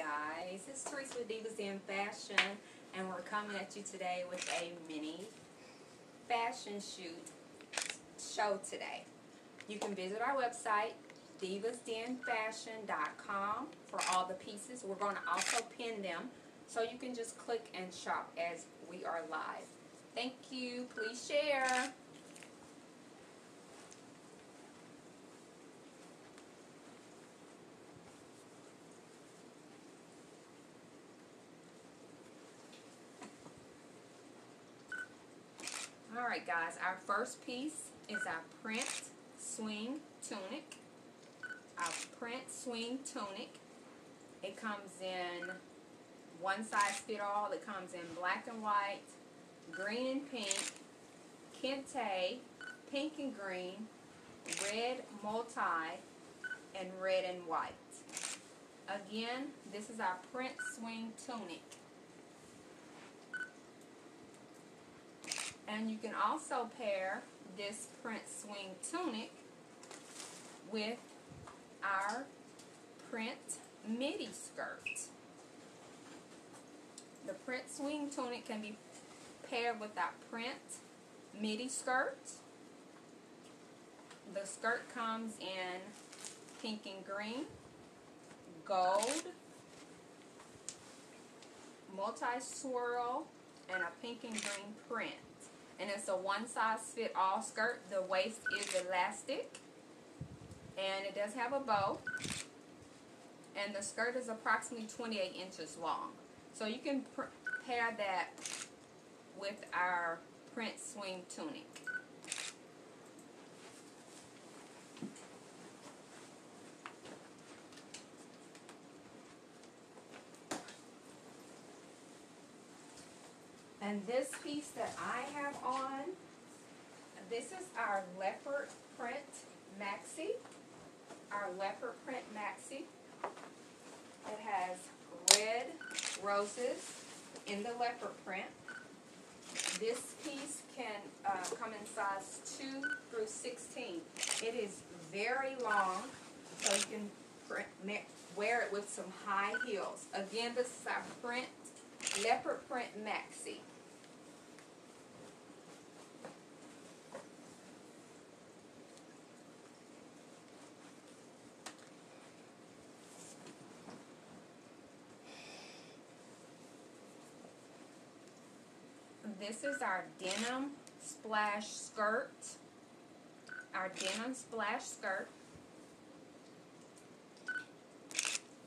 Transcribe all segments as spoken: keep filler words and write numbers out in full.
guys, it's Teresa with Divas Den Fashion, and we're coming at you today with a mini fashion shoot show today. You can visit our website, divas den fashion dot com, for all the pieces. We're going to also pin them, so you can just click and shop as we are live. Thank you. Please share. Alright guys, our first piece is our print swing tunic. Our print swing tunic. It comes in one size fit all. It comes in black and white, green and pink, kente, pink and green, red multi, and red and white. Again, this is our print swing tunic. And you can also pair this print swing tunic with our print midi skirt. The print swing tunic can be paired with our print midi skirt. The skirt comes in pink and green, gold, multi-swirl, and a pink and green print. And it's a one-size-fit-all skirt. The waist is elastic, and it does have a bow. And the skirt is approximately twenty-eight inches long. So you can pair that with our print swing tunic. And this piece that I have on, this is our leopard print maxi. Our leopard print maxi. It has red roses in the leopard print. This piece can uh, come in size two through sixteen. It is very long, so you can print, wear it with some high heels. Again, this is our print leopard print maxi. This is our denim splash skirt. Our denim splash skirt.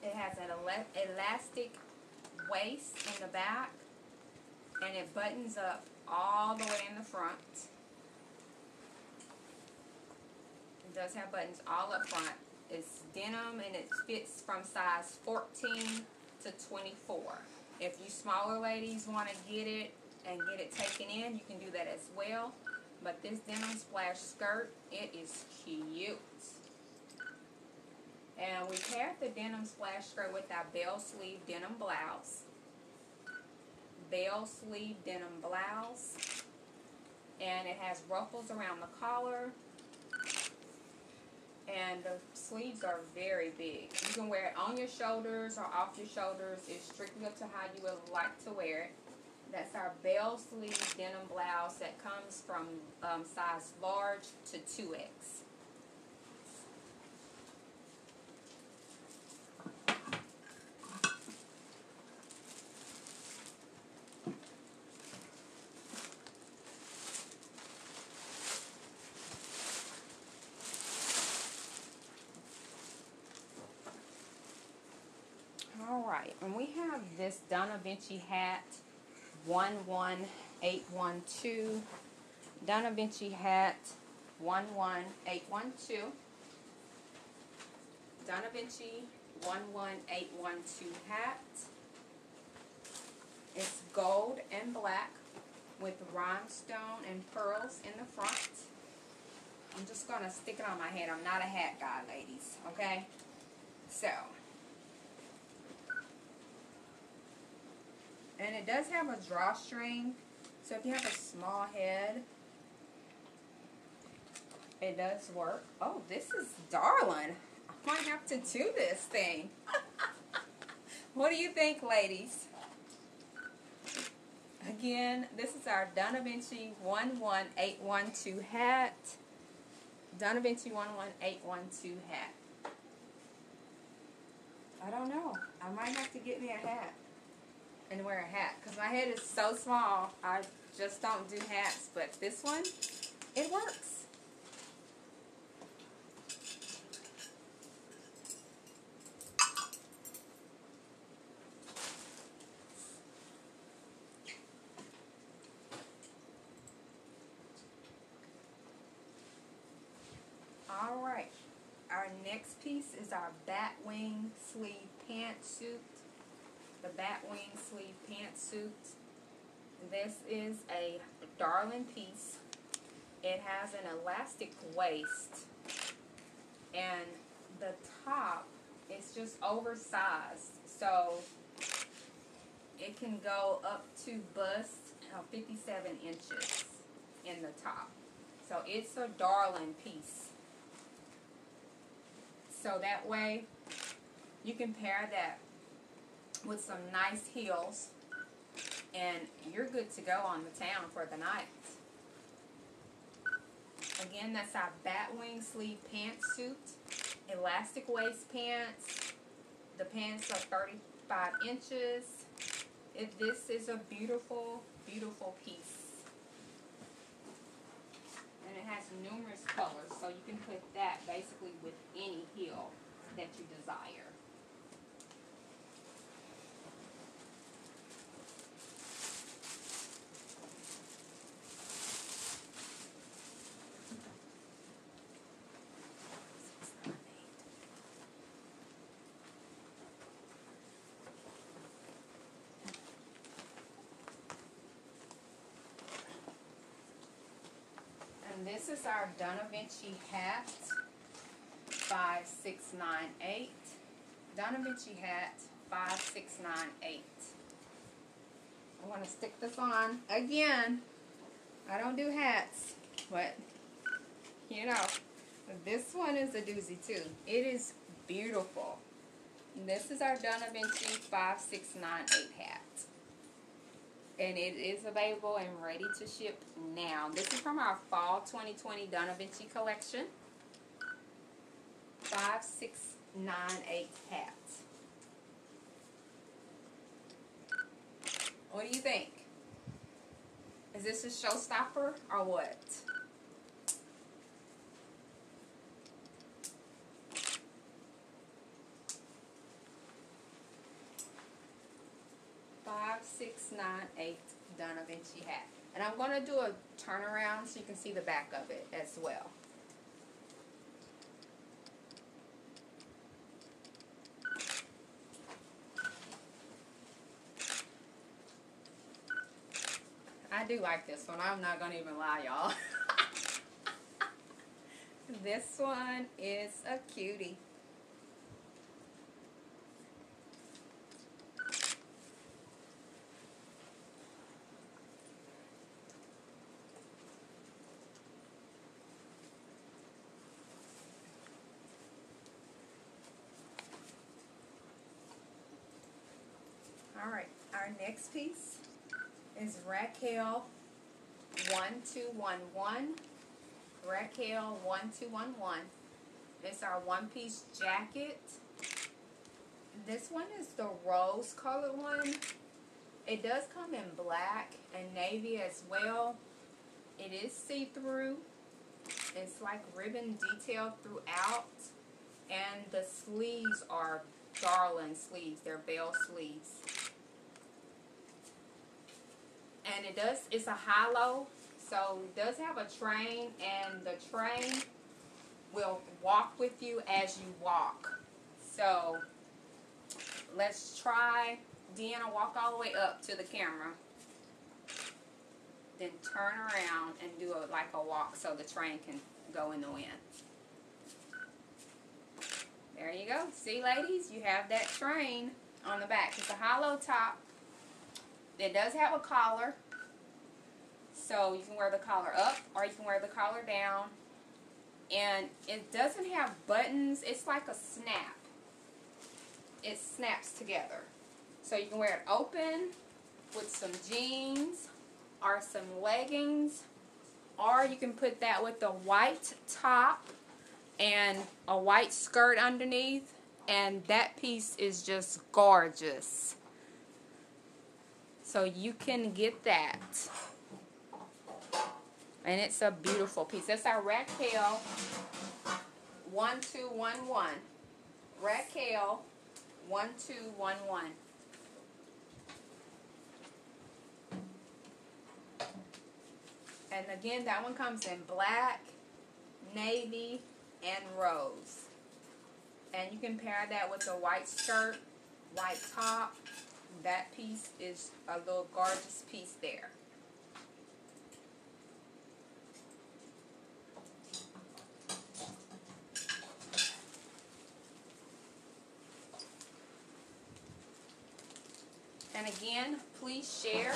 It has an elastic waist in the back, and it buttons up all the way in the front. It does have buttons all up front. It's denim, and it fits from size fourteen to twenty-four. If you smaller ladies want to get it and get it taken in, you can do that as well. But this denim splash skirt, it is cute. And we paired the denim splash skirt with our bell sleeve denim blouse. Bell sleeve denim blouse. And it has ruffles around the collar. And the sleeves are very big. You can wear it on your shoulders or off your shoulders. It's strictly up to how you would like to wear it. That's our bell sleeve denim blouse that comes from um, size large to two X. Alright, and we have this Donna Vinci hat, one one eight one two. Donna Vinci hat, one one eight one two. Donna Vinci one one eight one two hat. It's gold and black with rhinestone and pearls in the front. I'm just going to stick it on my head. I'm not a hat guy, ladies. Okay? So. And it does have a drawstring, so if you have a small head, it does work. Oh, this is darling. I might have to do this thing. What do you think, ladies? Again, this is our Donna Vinci one one eight one two hat. Donna Vinci one one eight one two hat. I don't know. I might have to get me a hat and wear a hat because my head is so small. I just don't do hats, but this one, it works. Alright, our next piece is our bat wing sleeve pantsuit. The bat wing sleeve pantsuit. This is a darling piece. It has an elastic waist, and the top is just oversized, so it can go up to bust, uh, fifty-seven inches in the top. So it's a darling piece. So that way you can pair that with some nice heels and you're good to go on the town for the night. Again, that's our batwing sleeve pantsuit, elastic waist pants. The pants are thirty-five inches. If this is a beautiful, beautiful piece. And it has numerous colors, so you can put that basically with any heel that you desire. This is our Donna Vinci hat, five six nine eight. Donna Vinci hat, five six nine eight. I want to stick this on again. I don't do hats, but you know, this one is a doozy too. It is beautiful. This is our Donna Vinci five six nine eight hat. And it is available and ready to ship now. This is from our Fall twenty twenty Donna Vinci collection. five six nine eight hat. What do you think? Is this a showstopper or what? five six nine eight Donna Vinci hat. And I'm going to do a turnaround so you can see the back of it as well. I do like this one. I'm not going to even lie, y'all. This one is a cutie. Alright, our next piece is Raquel one two one one. Raquel one two one one. It's our one-piece jacket. This one is the rose-colored one. It does come in black and navy as well. It is see-through. It's like ribbon detail throughout. And the sleeves are darling sleeves. They're bell sleeves. And it does, it's a high-low, so it does have a train, and the train will walk with you as you walk. So, let's try, Deanna, walk all the way up to the camera, then turn around and do a, like a walk so the train can go in the wind. There you go. See, ladies, you have that train on the back. It's a high-low top. It does have a collar, so you can wear the collar up or you can wear the collar down, and it doesn't have buttons. It's like a snap. It snaps together, So you can wear it open with some jeans or some leggings, or you can put that with a white top and a white skirt underneath, and that piece is just gorgeous. So you can get that, and it's a beautiful piece. That's our Raquel one two one one. Raquel one two one one. And again, that one comes in black, navy, and rose. And you can pair that with a white skirt, white top. That piece is a little gorgeous piece there. And again, please share.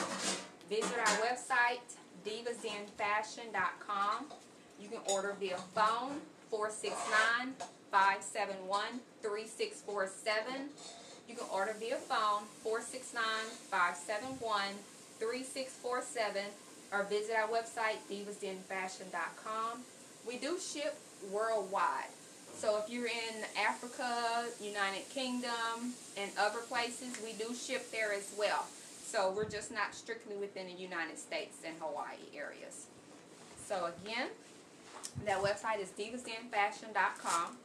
Visit our website, divas den fashion dot com. You can order via phone, four six nine, five seven one, three six four seven. You can order via phone, four six nine, five seven one, three six four seven, or visit our website, divas den fashion dot com. We do ship worldwide. So if you're in Africa, United Kingdom, and other places, we do ship there as well. So we're just not strictly within the United States and Hawaii areas. So again, that website is divas den fashion dot com.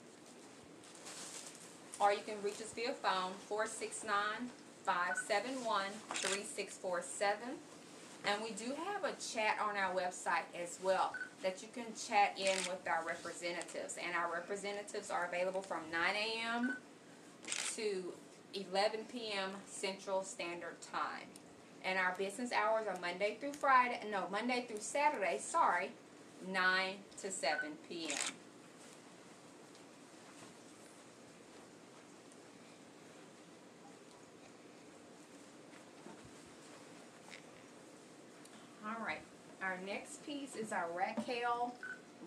Or you can reach us via phone, four six nine, five seven one, three six four seven. And we do have a chat on our website as well, that you can chat in with our representatives. And our representatives are available from nine A M to eleven P M Central Standard Time. And our business hours are Monday through Friday, no, Monday through Saturday, sorry, nine to seven P M Alright, our next piece is our Raquel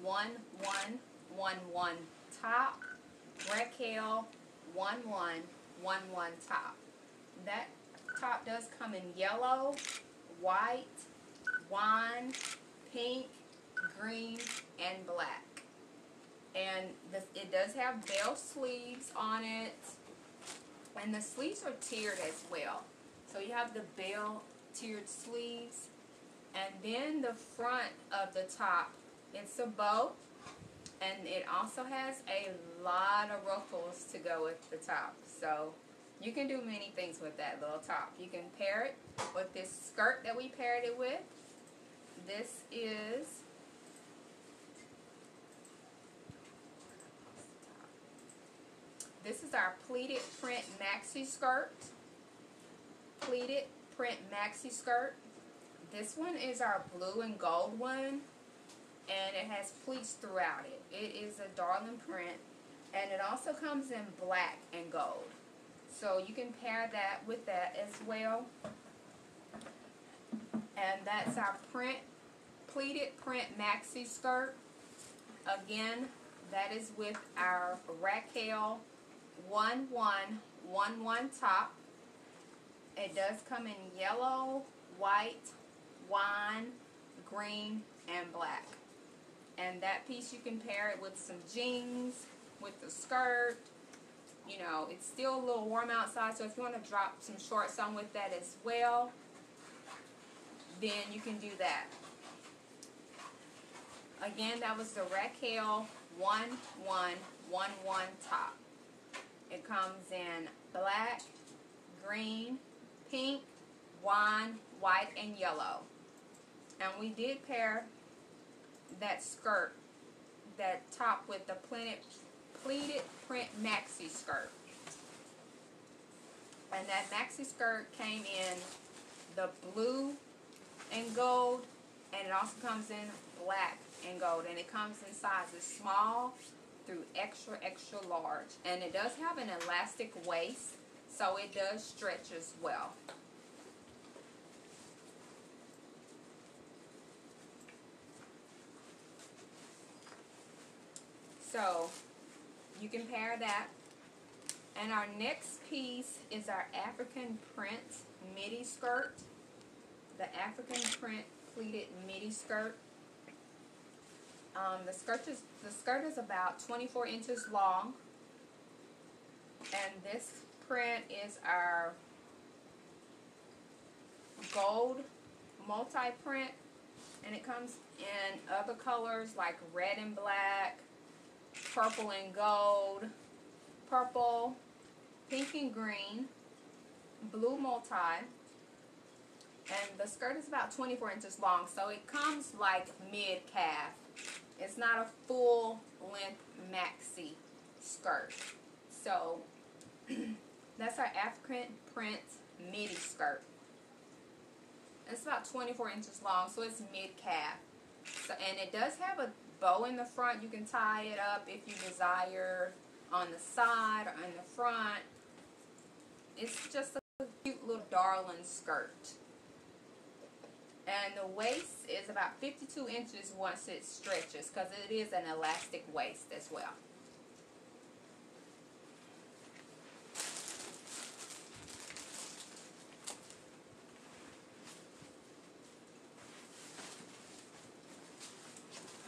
one one one one top. Raquel one one one one top. That top does come in yellow, white, wine, pink, green, and black. And this, it does have bell sleeves on it. And the sleeves are tiered as well. So you have the bell tiered sleeves. And then the front of the top, it's a bow, and it also has a lot of ruffles to go with the top. So you can do many things with that little top. You can pair it with this skirt that we paired it with. This is, this is our pleated print maxi skirt. Pleated print maxi skirt. This one is our blue and gold one, and it has pleats throughout it. It is a darling print, and it also comes in black and gold. So you can pair that with that as well. And that's our print, pleated print maxi skirt. Again, that is with our Raquel one one one one top. It does come in yellow, white, wine, green, and black. And that piece, you can pair it with some jeans, with the skirt. You know, it's still a little warm outside, so if you want to drop some shorts on with that as well, then you can do that. Again, that was the Raquel one one one one top. It comes in black, green, pink, wine, white, and yellow. And we did pair that skirt, that top, with the pleated print maxi skirt. And that maxi skirt came in the blue and gold, and it also comes in black and gold. And it comes in sizes small through extra, extra large. And it does have an elastic waist, so it does stretch as well. So you can pair that And our next piece is our African print midi skirt. The African print pleated midi skirt. Um, the skirt is the skirt is about twenty-four inches long, and this print is our gold multi-print, and it comes in other colors like red and black, purple and gold, purple, pink and green, blue multi, and the skirt is about twenty-four inches long, so it comes like mid-calf. It's not a full-length maxi skirt. So that's our African print midi skirt. It's about twenty-four inches long, so it's mid-calf. So, and it does have a bow in the front. You can tie it up if you desire on the side or in the front. It's just a cute little darling skirt. And the waist is about fifty-two inches once it stretches, because it is an elastic waist as well.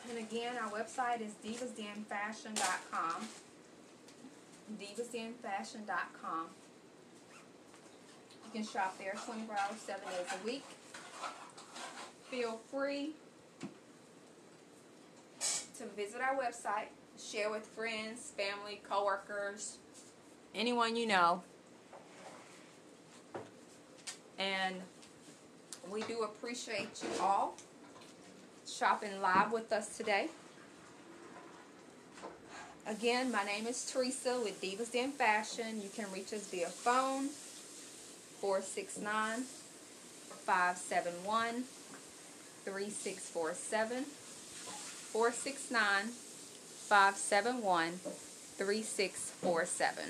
And again, our website is divas den fashion dot com. divas den fashion dot com. You can shop there twenty-four hours, seven days a week. Feel free to visit our website, share with friends, family, coworkers, anyone you know. And we do appreciate you all shopping live with us today. Again, my name is Teresa with Divas Den Fashion. You can reach us via phone, four six nine, five seven one, three six four seven, four six nine, five seven one, three six four seven.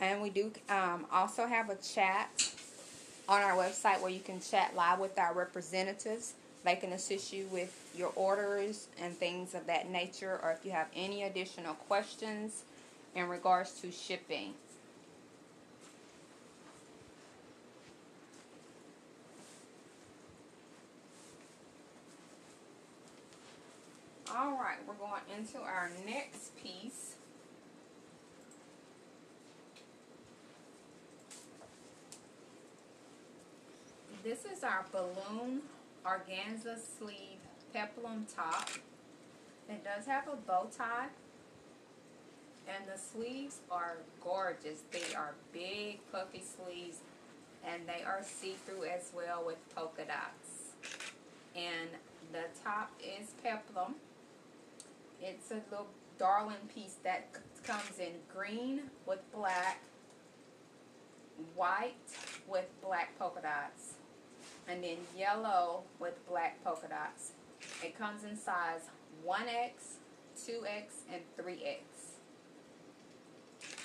And we do um, also have a chat on our website where you can chat live with our representatives. They can assist you with your orders and things of that nature, or if you have any additional questions in regards to shipping. All right, we're going into our next piece. This is our balloon organza sleeve peplum top. It does have a bow tie, and the sleeves are gorgeous. They are big puffy sleeves, and they are see-through as well with polka dots. And the top is peplum. It's a little darling piece that comes in green with black, white with black polka dots, and then yellow with black polka dots. It comes in size one X, two X, and three X.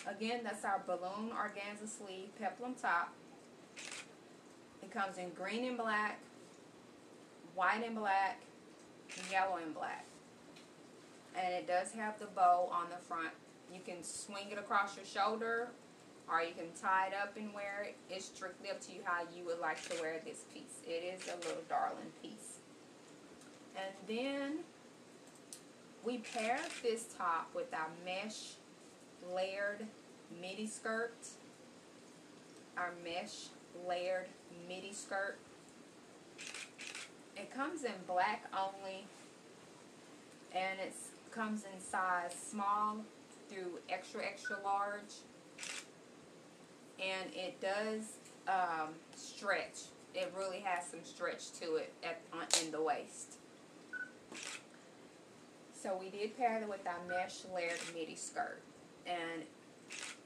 Again, that's our balloon organza sleeve peplum top. It comes in green and black, white and black, yellow and black. And it does have the bow on the front. You can swing it across your shoulder, or you can tie it up and wear it. It's strictly up to you how you would like to wear this piece. It is a little darling piece. And then we paired this top with our mesh layered midi skirt. Our mesh layered midi skirt. It comes in black only, and it comes in size small through extra extra large. And it does um, stretch. It really has some stretch to it at, on, in the waist. So we did pair it with our mesh layered midi skirt. And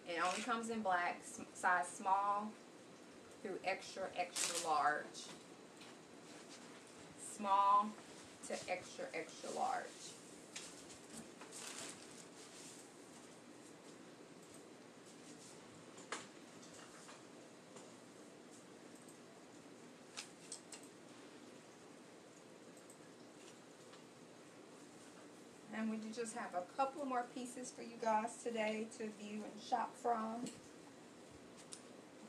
it only comes in black, size small through extra, extra large. Small to extra, extra large. and we do just have a couple more pieces for you guys today to view and shop from.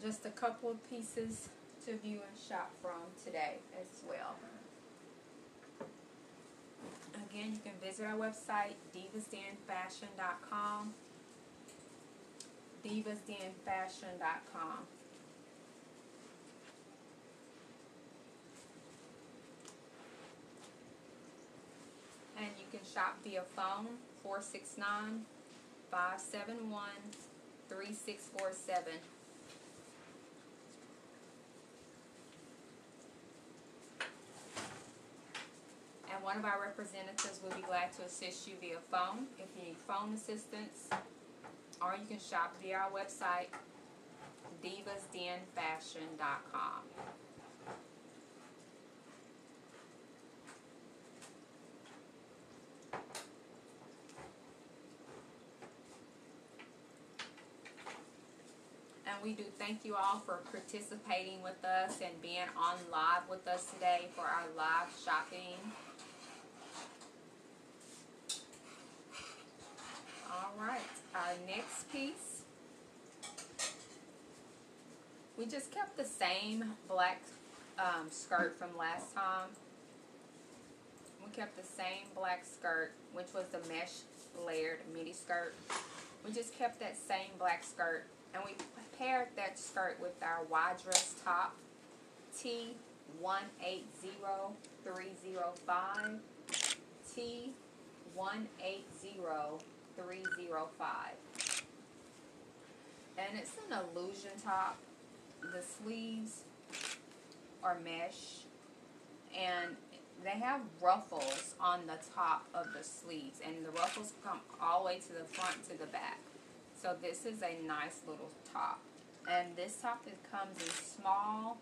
Just a couple of pieces to view and shop from today as well. Again, you can visit our website, divas den fashion dot com. divas den fashion dot com. And you can shop via phone, four six nine, five seven one, three six four seven. And one of our representatives will be glad to assist you via phone if you need phone assistance. Or you can shop via our website, divas den fashion dot com. And we do thank you all for participating with us and being on live with us today for our live shopping. Alright, our next piece, we just kept the same black um, skirt from last time. We kept the same black skirt, which was the mesh layered midi skirt. We just kept that same black skirt, and we paired that skirt with our Why Dress top, T one eight zero three zero five, T one eight zero three zero five. three oh five, and it's an illusion top. The sleeves are mesh, and they have ruffles on the top of the sleeves, and the ruffles come all the way to the front to the back. So this is a nice little top, and this top it comes in small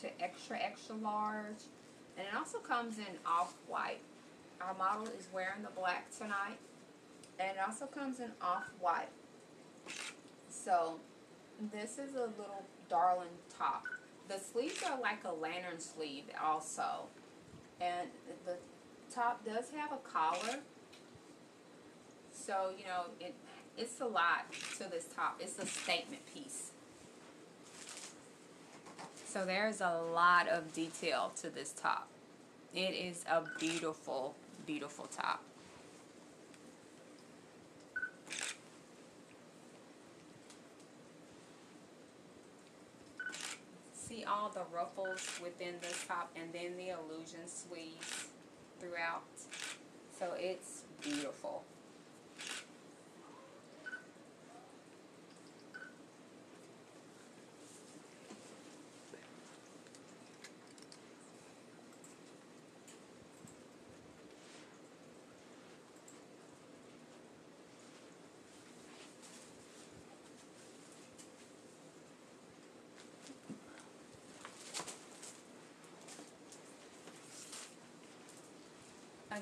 to extra extra large, and it also comes in off-white. Our model is wearing the black tonight. And it also comes in off-white. So this is a little darling top. The sleeves are like a lantern sleeve also. And the top does have a collar. So, you know, it, it's a lot to this top. It's a statement piece. So there's a lot of detail to this top. It is a beautiful, beautiful top. See all the ruffles within the top, and then the illusion sleeves throughout. So it's beautiful.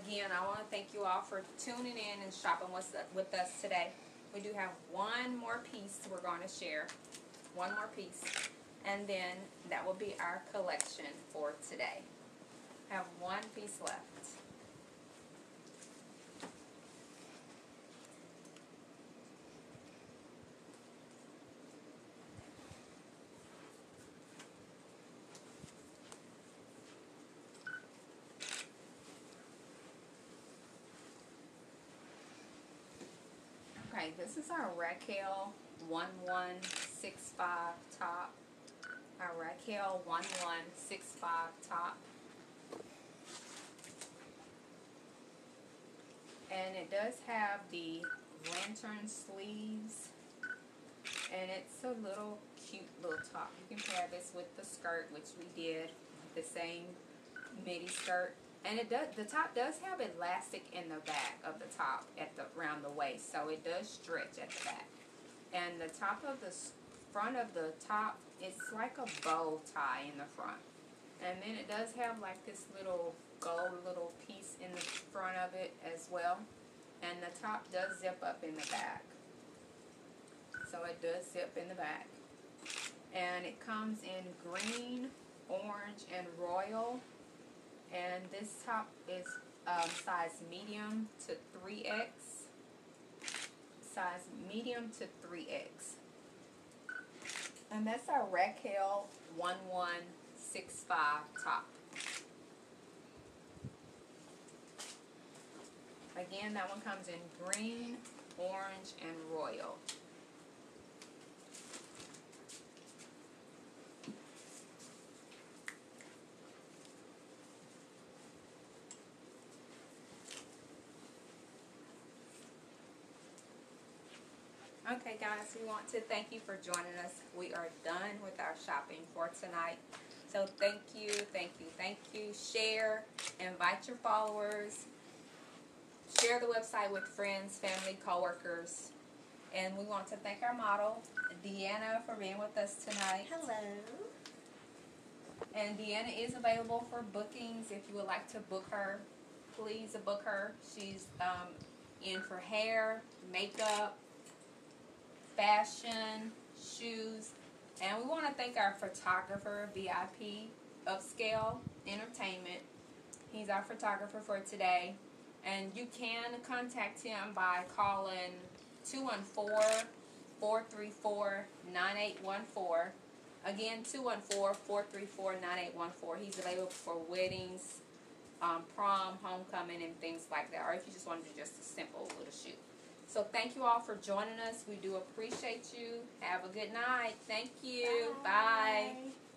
Again, I want to thank you all for tuning in and shopping with, with us today. We do have one more piece we're going to share. One more piece. And then that will be our collection for today. I have one piece left. Okay, this is our Raquel one one six five top. Our Raquel one one six five top. And it does have the lantern sleeves. And it's a little cute little top. You can pair this with the skirt, which we did, the same midi skirt. And it does. The top does have elastic in the back of the top at the around the waist, so it does stretch at the back. And the top of the front of the top, it's like a bow tie in the front. And then it does have like this little gold little piece in the front of it as well. And the top does zip up in the back, so it does zip in the back. And it comes in green, orange, and royal. And this top is um, size medium to three X. Size medium to three X. And that's our Raquel one one six five top. Again, that one comes in green, orange, and royal. Okay guys, we want to thank you for joining us. We are done with our shopping for tonight. So thank you, thank you, thank you. Share, invite your followers, share the website with friends, family, coworkers. And we want to thank our model, Deanna, for being with us tonight. Hello. And Deanna is available for bookings. If you would like to book her, please book her. She's um, in for hair, makeup, fashion, shoes, and we want to thank our photographer, V I P Upscale Entertainment. He's our photographer for today, and you can contact him by calling two one four, four three four, nine eight one four. Again, two one four, four three four, nine eight one four. He's available for weddings, um, prom, homecoming, and things like that, or if you just want to do just a simple little shoot. So thank you all for joining us. We do appreciate you. Have a good night. Thank you. Bye. Bye.